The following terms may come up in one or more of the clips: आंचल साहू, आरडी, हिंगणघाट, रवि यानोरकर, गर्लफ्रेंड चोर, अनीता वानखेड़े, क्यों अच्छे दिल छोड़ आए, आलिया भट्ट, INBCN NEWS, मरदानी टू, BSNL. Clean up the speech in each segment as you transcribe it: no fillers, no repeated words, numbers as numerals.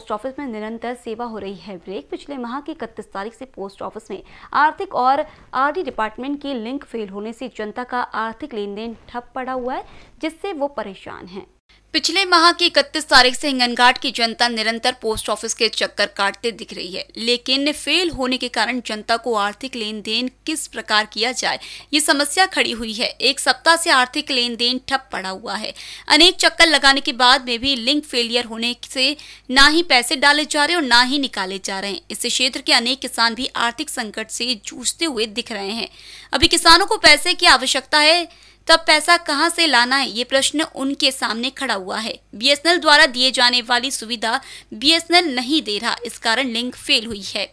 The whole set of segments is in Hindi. पोस्ट ऑफिस में निरंतर सेवा हो रही है ब्रेक। पिछले माह की 31 तारीख से पोस्ट ऑफिस में आर्थिक और आरडी डिपार्टमेंट की लिंक फेल होने से जनता का आर्थिक लेन देन ठप पड़ा हुआ है, जिससे वो परेशान हैं। पिछले माह की 31 तारीख से हिंगणघाट की जनता निरंतर पोस्ट ऑफिस के चक्कर काटते दिख रही है, लेकिन फेल होने के कारण जनता को आर्थिक लेन देन किस प्रकार किया जाए, ये समस्या खड़ी हुई है। एक सप्ताह से आर्थिक लेन देन ठप पड़ा हुआ है। अनेक चक्कर लगाने के बाद में भी लिंक फेलियर होने से ना ही पैसे डाले जा रहे और ना ही निकाले जा रहे हैं। इससे क्षेत्र के अनेक किसान भी आर्थिक संकट से जूझते हुए दिख रहे हैं। अभी किसानों को पैसे की आवश्यकता है, तब पैसा कहां से लाना है, ये प्रश्न उनके सामने खड़ा हुआ है। बीएसएनएल द्वारा दिए जाने वाली सुविधा बीएसएनएल नहीं दे रहा, इस कारण लिंक फेल हुई है।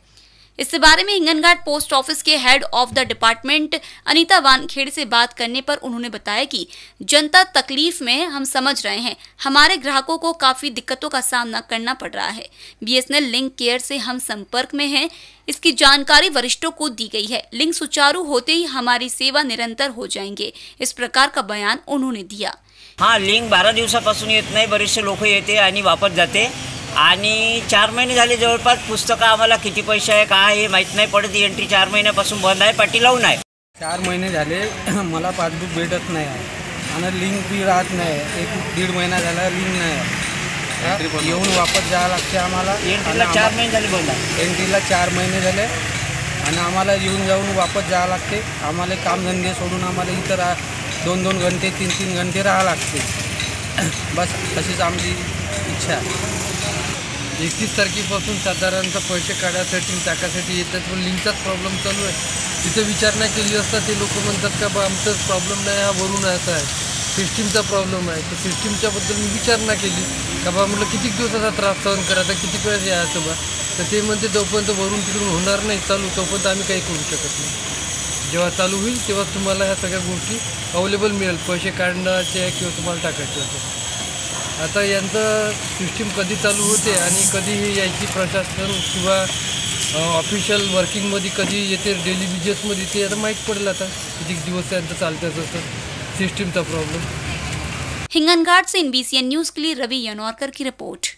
इस बारे में हिंगणघाट पोस्ट ऑफिस के head of the department अनीता वानखेड़े से बात करने पर उन्होंने बताया कि जनता तकलीफ में, हम समझ रहे हैं, हमारे ग्राहकों को काफी दिक्कतों का सामना करना पड़ रहा है। बीएसएनएल लिंक केयर से हम संपर्क में हैं, इसकी जानकारी वरिष्ठों को दी गई है। लिंक सुचारू होते ही हमारी सेवा निरंतर हो जाएंगे, इस प्रकार का बयान उन्होंने दिया। हाँ, लिंक 12 दिवसापासून येत नाही, बरेचसे लोक येते आणि वापस जाते आणि 4 महिने झाले जवळपास पुस्तक आम्हाला किती पैसे आहे काय हे माहित नाही पडत। एंट्री 4 महिन्यापासून बंद आहे, पाटी लावून आहे। 4 महिने झाले मला पासबुक भेटत नाही आणि लिंक भी राहत नाही। 1.5 महिना झाला लिंक नाही, येऊन वापस जावं लागते आम्हाला। एंट्रीला 4 महिने झाले बंद आहे, एंट्रीला 4 महिने झाले आणि आम्हाला येऊन जाऊन वापस जावं लागते। आम्हाला कामधंदे सोडून आम्हाला इथं 2-2 घंटे 3-3 घंटे राहावं लागते। बस तशीच आमची इच्छा आहे। 31 तारखेपासून साधारणतः पैसे काढायसाठी टाकायसाठी येतात, पण लिंकचाच प्रॉब्लेम चालू आहे। तिथं विचारणा केली असता ते लोक म्हणतात का बा आमचाच प्रॉब्लेम नाही, हा वरून असा आहे, सिस्टीमचा प्रॉब्लेम आहे। तर सिस्टीमच्याबद्दल मी विचारणा केली का बा म्हटलं किती दिवसाचा त्रास सहन करायचा, किती वेळेस यायचं बा। तर ते म्हणते जोपर्यंत वरून तिकडून होणार नाही चालू तोपर्यंत आम्ही काही करू शकत नाही। जेव्हा चालू होईल तेव्हा तुम्हाला ह्या सगळ्या गोष्टी अवेलेबल मिळेल, पैसे काढण्याचे किंवा तुम्हाला टाकायचे असतात। आता यांचं सिस्टीम कधी चालू होते आणि कधी यायची प्रशासन किंवा ऑफिशियल वर्किंगमध्ये कधी येते डेली बिजेसमध्ये ते आता माहीत पडेल आता किती दिवस यांचं चालतंच असतं सिस्टीमचा प्रॉब्लेम। हिंगणघाट से INBCN न्यूज़ के लिए रवि यानोरकर की रिपोर्ट।